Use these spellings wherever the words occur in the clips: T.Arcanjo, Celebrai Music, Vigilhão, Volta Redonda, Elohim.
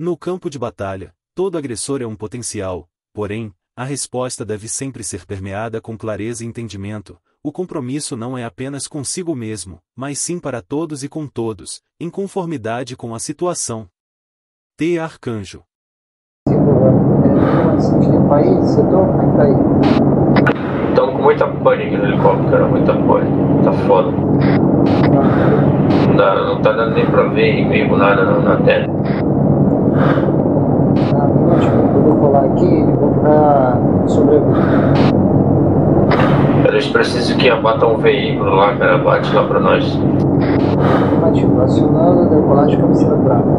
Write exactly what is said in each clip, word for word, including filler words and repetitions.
No campo de batalha, todo agressor é um potencial, porém, a resposta deve sempre ser permeada com clareza e entendimento. O compromisso não é apenas consigo mesmo, mas sim para todos e com todos, em conformidade com a situação. T Arcanjo. Estamos com muita pânico no helicóptero, cara, muita pânico, tá foda. Não, dá, não tá dando nem pra ver inimigo, nada na tela. Eu vou colar aqui e vou pra sobreviver. Eles precisam que abata um veículo lá, cara, bate lá pra nós. Ativo, acionando, decolar de cabeceira brava.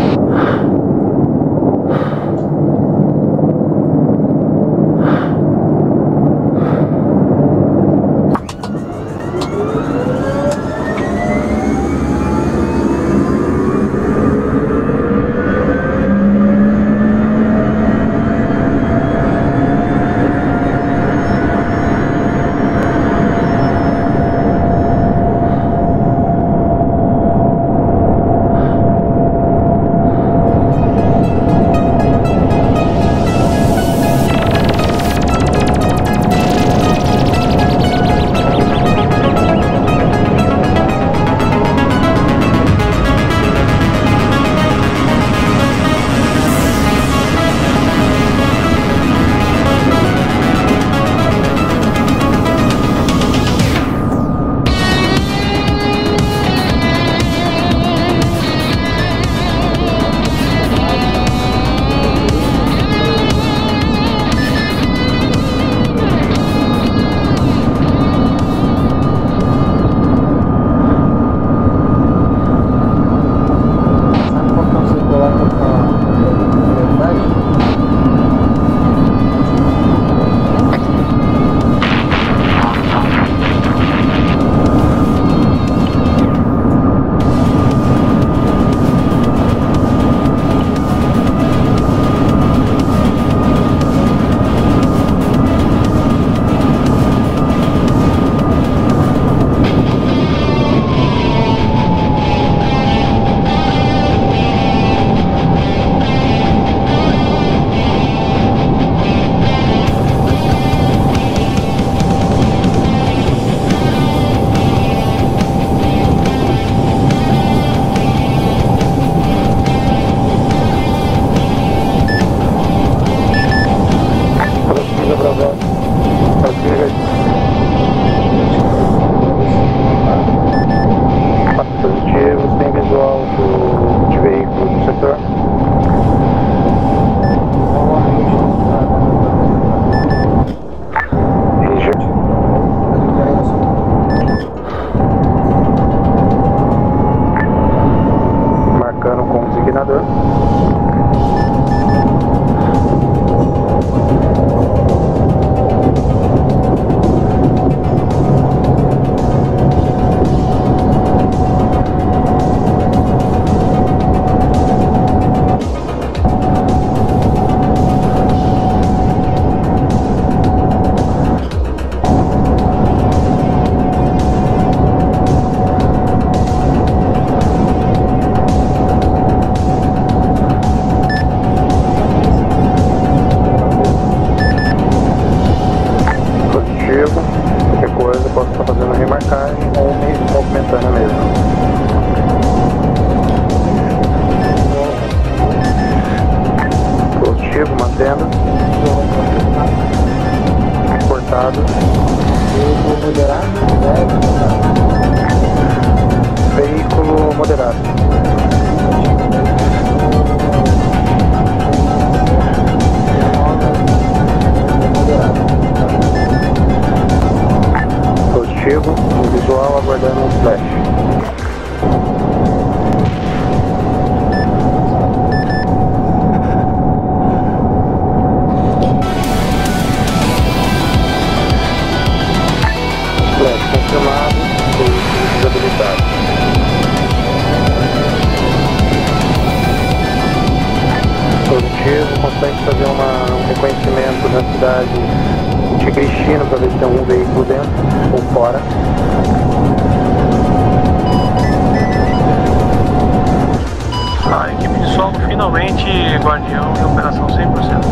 disco de solo finalmente Guardião em operação cem por cento.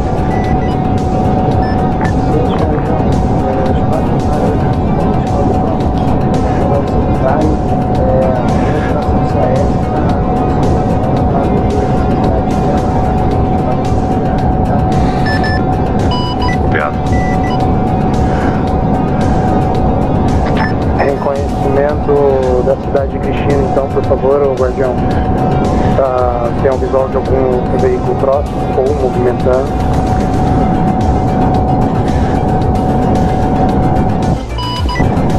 Obrigado. Reconhecimento da cidade de Cristina, então, por favor, o Guardião. Para ter um visual de algum veículo próximo ou movimentando.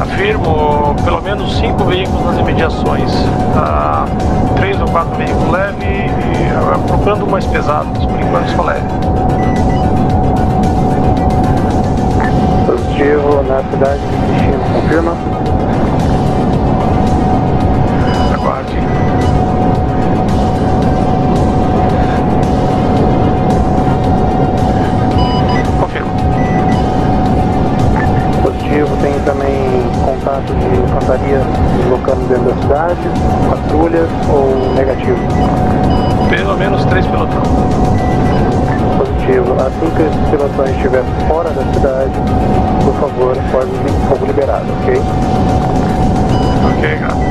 Afirmo pelo menos cinco veículos nas imediações, ah, três ou quatro veículos leves e procurando mais pesados, por enquanto só leve. Positivo na cidade de Cristina, confirma. Aguarde. Tem também contato de infantaria deslocando dentro da cidade, patrulhas ou negativo? Pelo menos três pelotões. Positivo. Assim que esses pelotões estiverem fora da cidade, por favor, pode vir fogo liberado, ok? Ok, gato.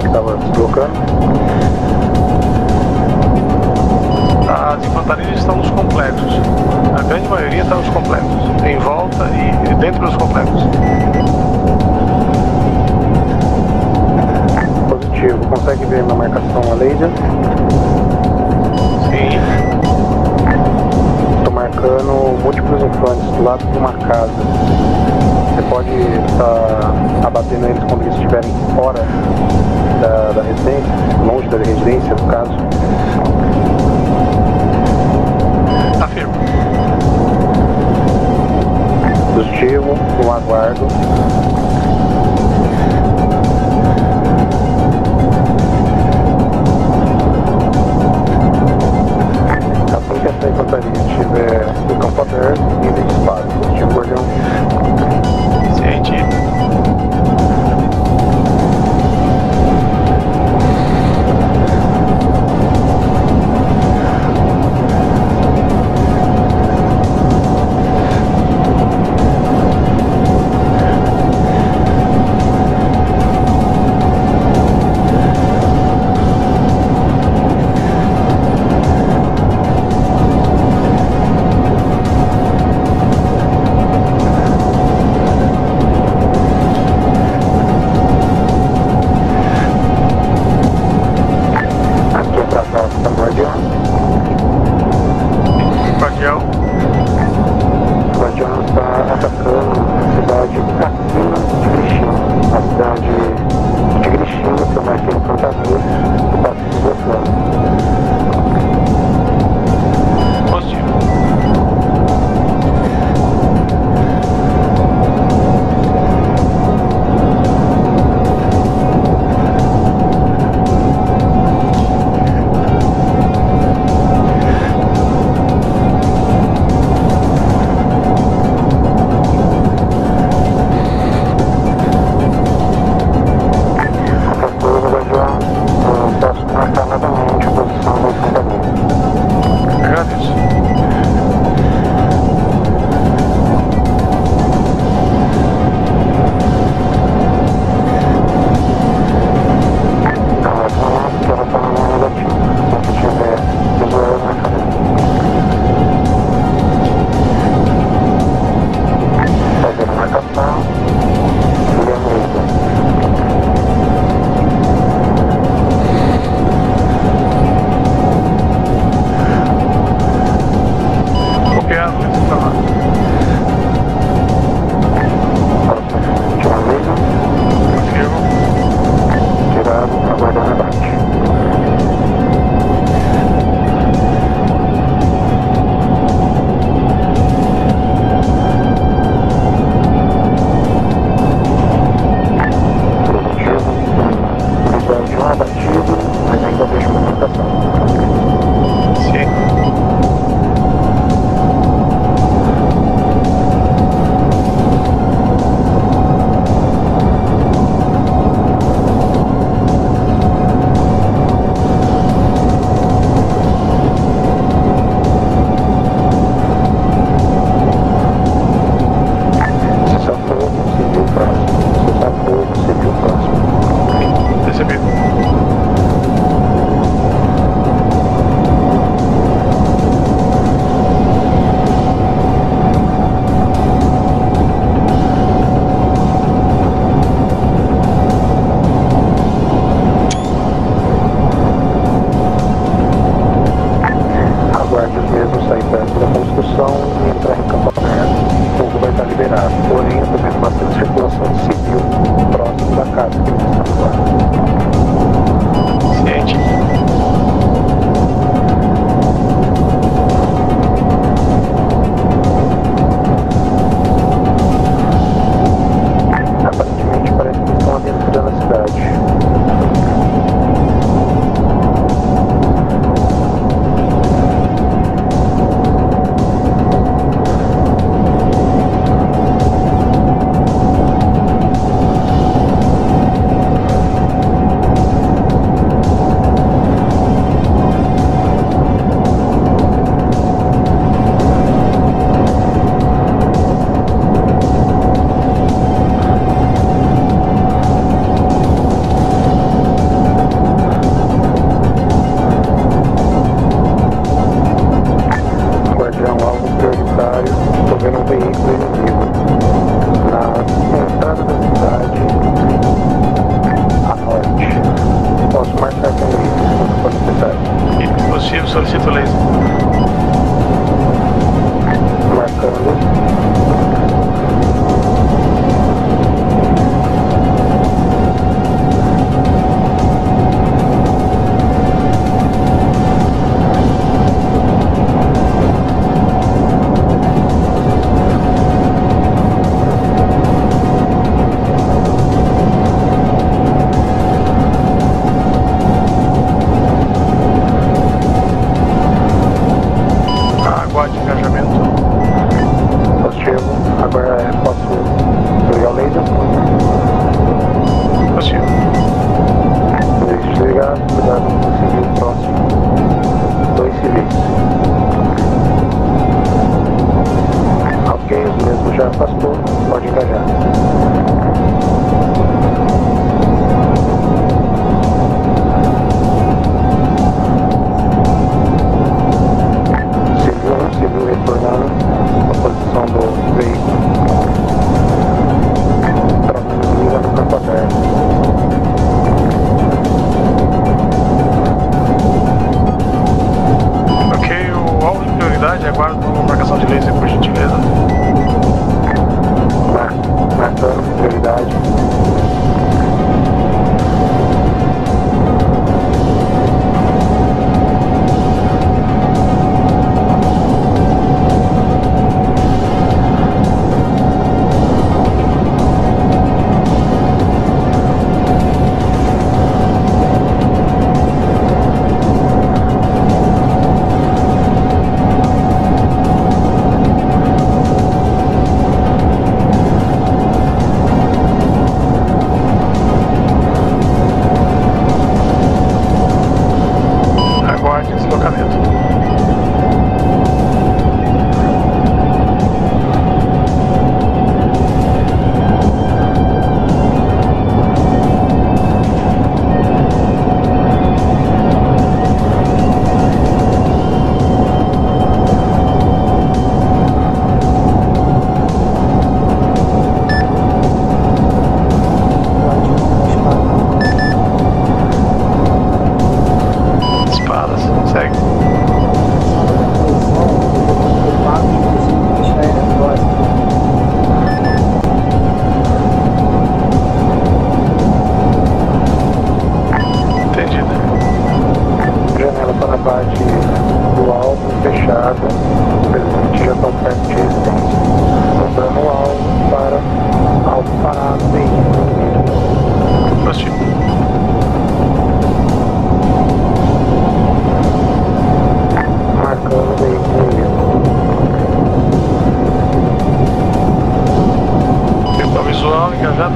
Que estava deslocando. As infantarias estão nos complexos. A grande maioria está nos complexos, em volta e dentro dos complexos. Positivo. Consegue ver na marcação a laser? Sim. Estou marcando múltiplos infantes do lado de uma casa. Você pode estar abatendo eles quando eles estiverem fora da, da residência, longe da residência, no caso. Afirmo. Positivo, um aguardo. Assim que essa infantaria estiver em computador, nível de disparo. Positivo, Guardião.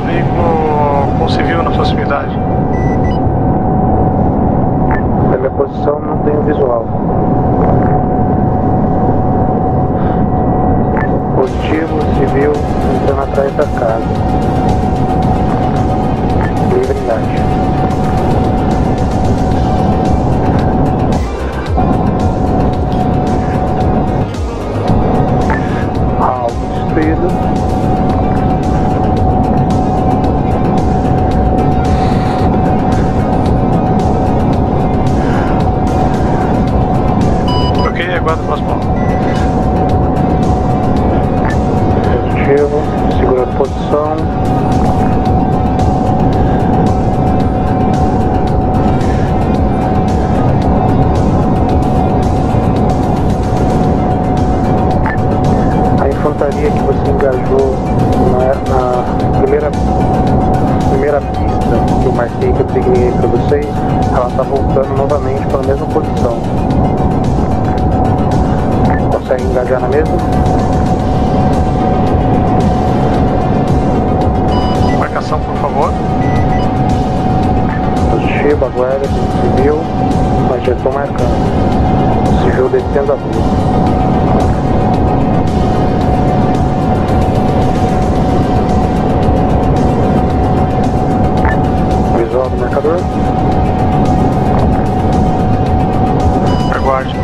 veículo com civil na proximidade. Na minha posição não tenho visual. Positivo, civil, entrando atrás da casa. Liberdade. Ok, aguardo o próximo. Positivo, segura a posição. A infantaria que você engajou na, na primeira, primeira pista que eu marquei, que eu desenhei para vocês, ela está voltando novamente para a mesma posição. Consegue engajar na mesma? Marcação, por favor. Positivo, aguarda, civil, mas já estou marcando. Civil descendo a rua. Visual do marcador. Aguarde.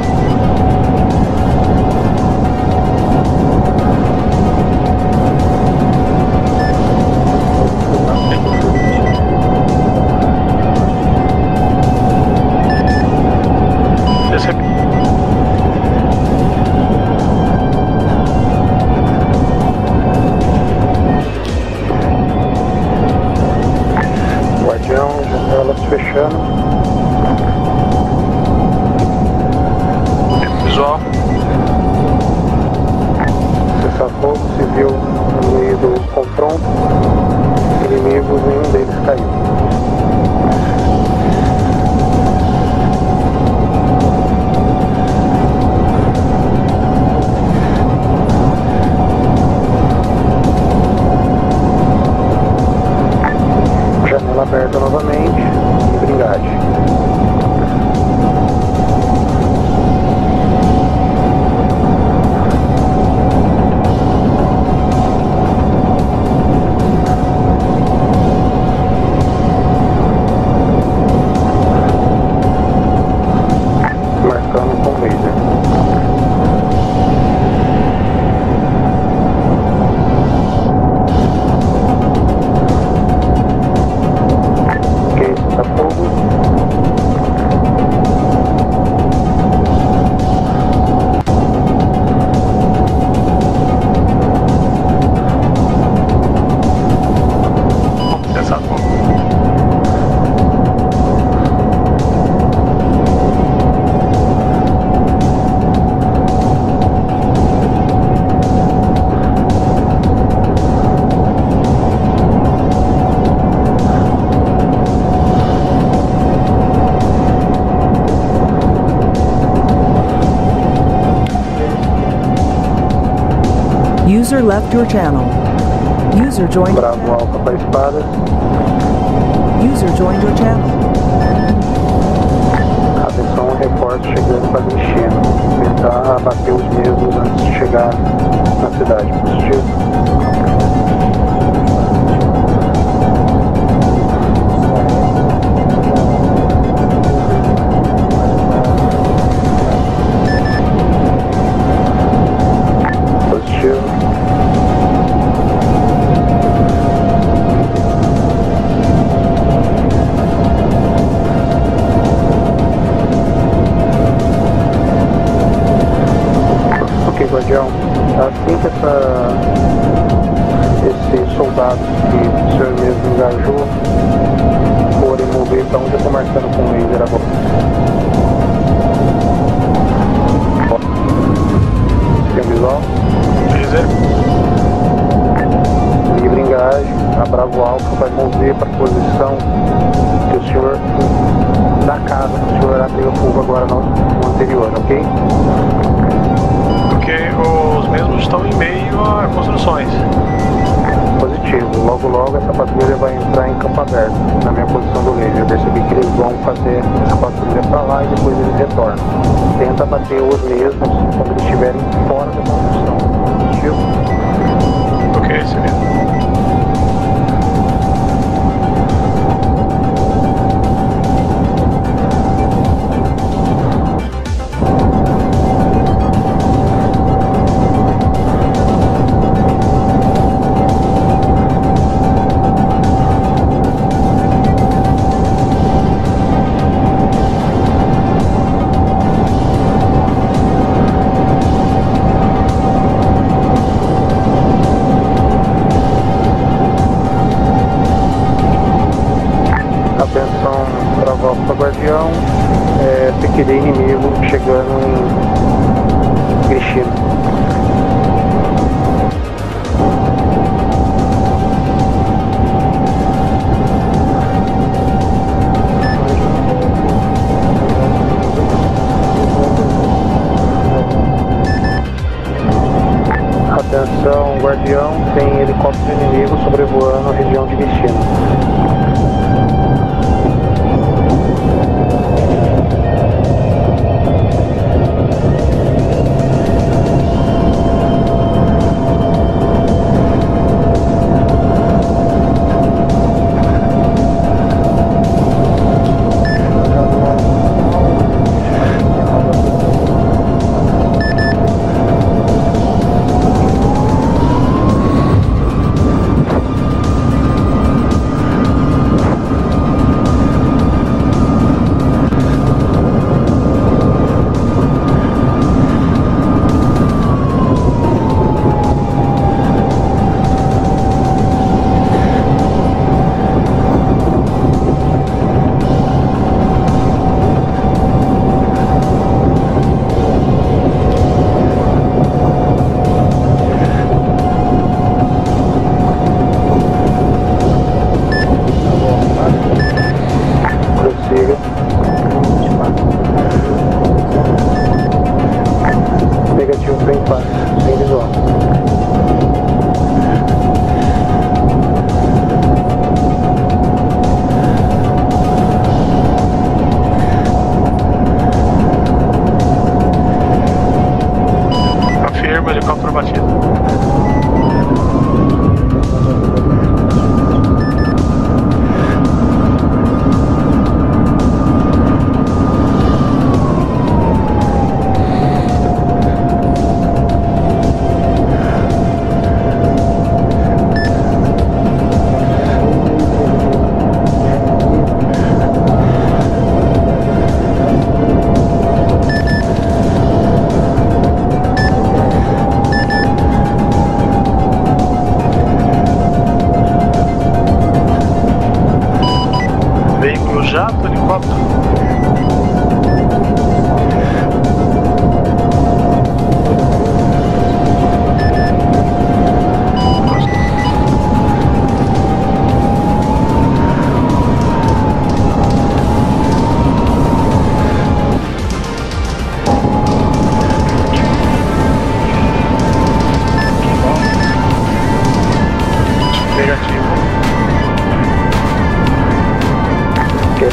Janelas fechando. Visual. Cessar-fogo, civil no meio do confronto. Inimigos, nenhum deles caiu. Aberta novamente, e brigade. Marcando com laser. User left your channel. User joined your channel. Bravo Alfa para espada. User joined your channel. Atenção, um repórter chegando para Cristina. Tentar abater os mesmos antes de chegar na cidade. Positivo. Assim que essa, esses soldados que o senhor mesmo engajou forem mover para onde eu estou marcando com o laser agora. Tem visual? Laser. Livre engagem, a Bravo Alfa vai mover para a posição que o senhor da casa, que o senhor abriu o fogo agora no anterior, ok? Porque os mesmos estão em meio a construções. positivo. Logo logo essa patrulha vai entrar em campo aberto, na minha posição do laser. Eu percebi que eles vão fazer essa patrulha para lá e depois eles retornam. Tenta bater os mesmos quando eles estiverem fora da construção. Positivo? Ok, seria. Guardião, é, P Q D inimigo chegando em Cristina. Atenção, Guardião, tem helicóptero inimigo sobrevoando a região de Cristina.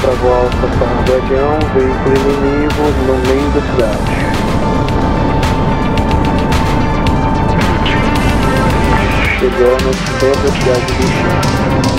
Travou a alta para o Guardião, veículo inimigo no meio da cidade. Chegamos toda a cidade do chão.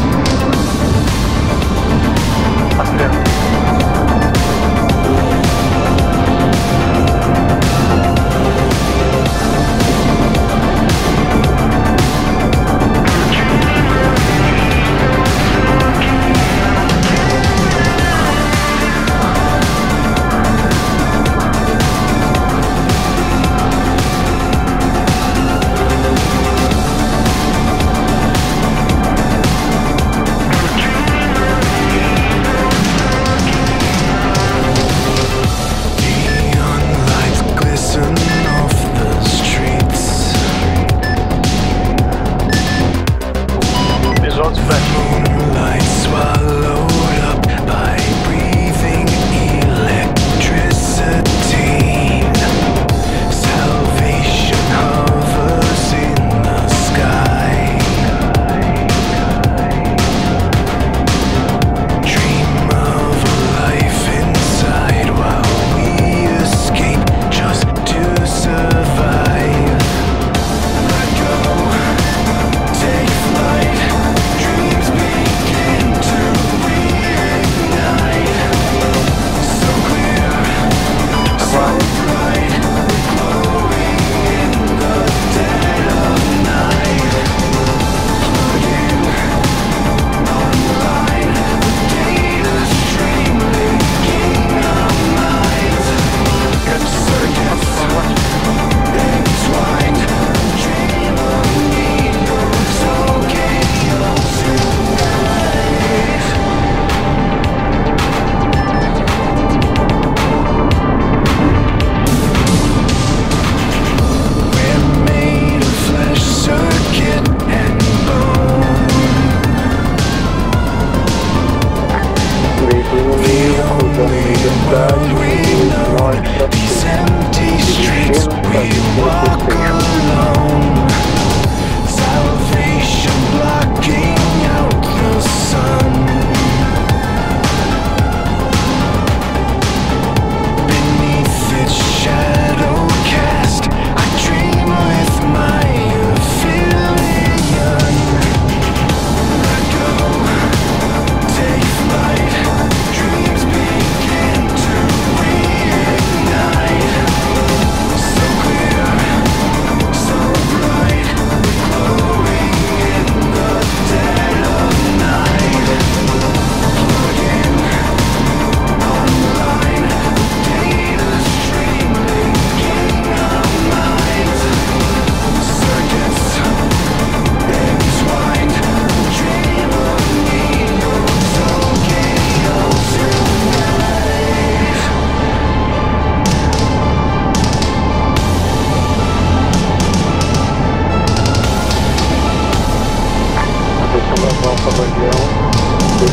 A new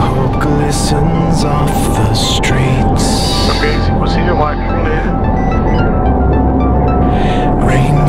hope glistens off the streets. Amazing, was he alive? Rain